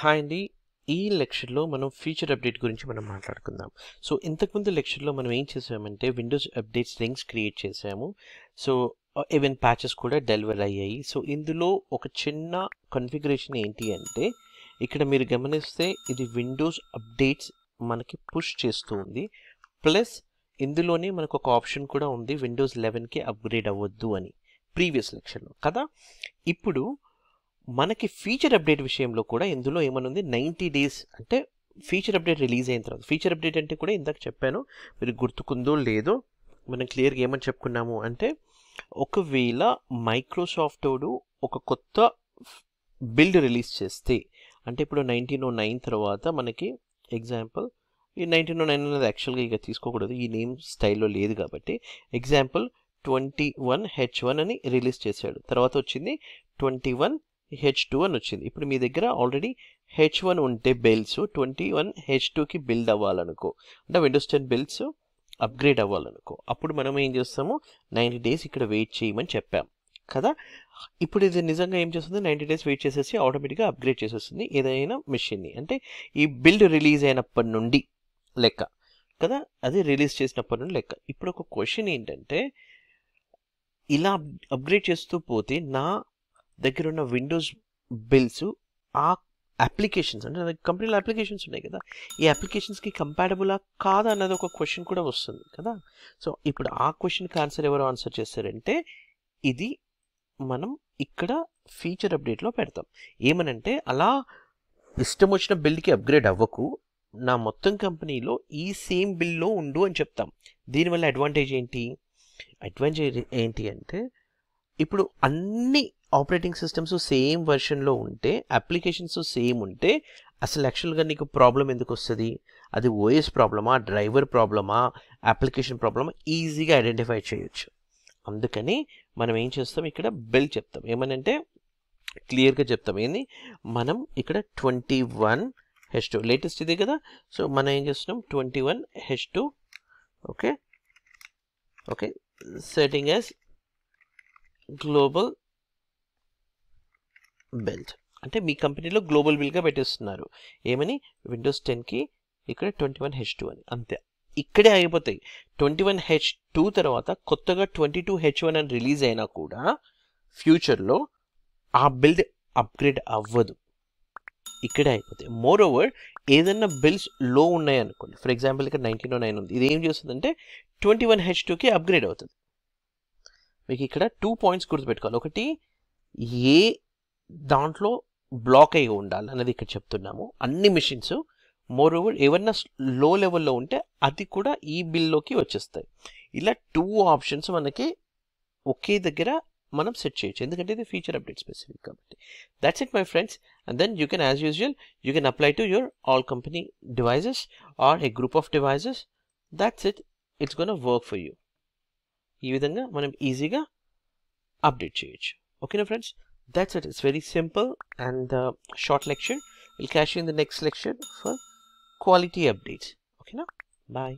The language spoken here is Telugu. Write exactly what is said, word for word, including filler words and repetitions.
హాయ్ అండి ఈ లెక్చర్ లో మనం ఫీచర్ అప్డేట్ గురించి మనం మాట్లాడుకుందాం. సో ఇంతకుముందు లెక్చర్ లో మనం ఏం చేసామంటే విండోస్ అప్డేట్ లింక్స్ క్రియేట్ చేసాము. సో ఈవెన్ ప్యాచెస్ కూడా డెలివర్ అయ్యాయి. సో ఇందులో ఒక చిన్న కన్ఫిగరేషన్ ఏంటి అంటే ఇక్కడ మీరు గమనిస్తే ఇది విండోస్ అప్డేట్స్ మనకి పుష్ చేస్తుంది. ప్లస్ ఇందులోనే మనకు ఒక ఆప్షన్ కూడా ఉంది, విండోస్ లెవెన్కి అప్గ్రేడ్ అవ్వద్దు అని ప్రీవియస్ లెక్చర్లో కదా. ఇప్పుడు మనకి ఫీచర్ అప్డేట్ విషయంలో కూడా ఇందులో ఏమనుంది, నైంటీ డేస్ అంటే ఫీచర్ అప్డేట్ రిలీజ్ అయిన తర్వాత. ఫీచర్ అప్డేట్ అంటే కూడా ఇందాక చెప్పాను, మీరు గుర్తుకుందో లేదో, మనం క్లియర్గా ఏమని చెప్పుకున్నాము అంటే ఒకవేళ మైక్రోసాఫ్ట్ వాడు ఒక కొత్త బిల్డ్ రిలీజ్ చేస్తే, అంటే ఇప్పుడు నైన్టీన్ ఓ నైన్ తర్వాత మనకి ఎగ్జాంపుల్ ఈ నైన్టీన్ ఓ నైన్ అనేది యాక్చువల్గా ఇక తీసుకోకూడదు, ఈ నేమ్ స్టైల్లో లేదు కాబట్టి. Example twenty one H one అని రిలీజ్ చేశాడు, తర్వాత వచ్చింది ట్వంటీ వన్ హెచ్ టూ అని వచ్చింది. ఇప్పుడు మీ దగ్గర ఆల్రెడీ హెచ్ వన్ ఉంటే బిల్డ్స్ ట్వంటీ వన్ హెచ్ టూకి బిల్డ్ అవ్వాలనుకో, అంటే విండోస్ టెన్ బిల్డ్స్ అప్గ్రేడ్ అవ్వాలనుకో, అప్పుడు మనం ఏం చేస్తాము, నైంటీ డేస్ ఇక్కడ వెయిట్ చేయమని చెప్పాం కదా. ఇప్పుడు ఇది నిజంగా ఏం చేస్తుంది, నైంటీ డేస్ వెయిట్ చేసేసి ఆటోమేటిక్గా అప్గ్రేడ్ చేసేస్తుంది ఏదైనా మిషన్ని. అంటే ఈ బిల్డ్ రిలీజ్ అయినప్పటి నుండి లెక్క కదా, అది రిలీజ్ చేసినప్పటి నుండి లెక్క. ఇప్పుడు ఒక క్వశ్చన్ ఏంటంటే ఇలా అప్గ్రేడ్ చేస్తూ పోతే నా దగ్గర ఉన్న విండోస్ బిల్స్ ఆ అప్లికేషన్స్ అంటే కంపెనీలో అప్లికేషన్స్ ఉన్నాయి కదా, ఈ అప్లికేషన్స్కి కంపాటబులా కాదా అన్నది ఒక క్వశ్చన్ కూడా వస్తుంది కదా. సో ఇప్పుడు ఆ క్వశ్చన్కి ఆన్సర్ ఎవరు ఆన్సర్ చేస్తారంటే ఇది మనం ఇక్కడ ఫీచర్ అప్డేట్లో పెడతాం. ఏమనంటే అలా ఇష్టం వచ్చిన బిల్డ్కి అప్గ్రేడ్ అవ్వకు, నా మొత్తం కంపెనీలో ఈ సేమ్ బిల్లో ఉండు అని చెప్తాం. దీనివల్ల అడ్వాంటేజ్ ఏంటి, అడ్వాంటేజ్ ఏంటి అంటే ఇప్పుడు అన్ని ఆపరేటింగ్ సిస్టమ్స్ సేమ్ వెర్షన్లో ఉంటే, అప్లికేషన్స్ సేమ్ ఉంటే అసలు యాక్చువల్గా నీకు ప్రాబ్లం ఎందుకు వస్తుంది, అది ఓఎస్ ప్రాబ్లమా, డ్రైవర్ ప్రాబ్లమా, అప్లికేషన్ ప్రాబ్లమా ఈజీగా ఐడెంటిఫై చేయొచ్చు. అందుకని మనం ఏం చేస్తాం, ఇక్కడ బిల్డ్ చెప్తాం. ఏమనంటే క్లియర్గా చెప్తాం ఏంది, మనం ఇక్కడ twenty one H two latest ఇదే కదా. సో మనం ఏం చేస్తున్నాం, twenty one H two okay okay setting as global build, అంటే మీ కంపెనీలో గ్లోబల్ బిల్డ్గా పెట్టేస్తున్నారు. ఏమని విండోస్ టెన్కి ఇక్కడ ట్వంటీ వన్ హెచ్ టూ అని, అంతే ఇక్కడే ఆగిపోతాయి. ట్వంటీ వన్ హెచ్ టూ తర్వాత కొత్తగా ట్వంటీ టూ హెచ్ వన్ అని రిలీజ్ అయినా కూడా ఫ్యూచర్లో ఆ బిల్డ్ అప్గ్రేడ్ అవ్వదు, ఇక్కడే అయిపోతాయి. మోర్ ఓవర్ ఏదైనా బిల్స్ లో ఉన్నాయనుకోండి, ఫర్ ఎగ్జాంపుల్ ఇక్కడ నైన్టీన్ ఓ నైన్ ఉంది, ఇది ఏం చేస్తుందంటే ట్వంటీ వన్ హెచ్ టూకి అప్గ్రేడ్ అవుతుంది. మీకు ఇక్కడ టూ పాయింట్స్ గుర్తుపెట్టుకోవాలి, ఒకటి ఏ దాంట్లో బ్లాక్ అయ్యి ఉండాలి అనేది ఇక్కడ చెప్తున్నాము, అన్ని మిషన్స్. మోర్ ఓవర్ ఏమన్నా లో లెవెల్లో ఉంటే అది కూడా ఈ బిల్లోకి వచ్చేస్తాయి. ఇలా టూ ఆప్షన్స్ మనకి ఒకే దగ్గర మనం సెట్ చేయొచ్చు, ఎందుకంటే ఇది ఫీచర్ అప్డేట్ స్పెసిఫిక్ కాబట్టి. That's it my friends, and then you can as usual you can apply to your all company devices are a group of devices. That's it, it's gonna work for you. ఈ విధంగా మనం ఈజీగా అప్డేట్ చేయొచ్చు. ఓకేనా friends, that's it. It's very simple and uh, short lecture. We'll catch you in the next lecture for quality updates. Okay na, bye.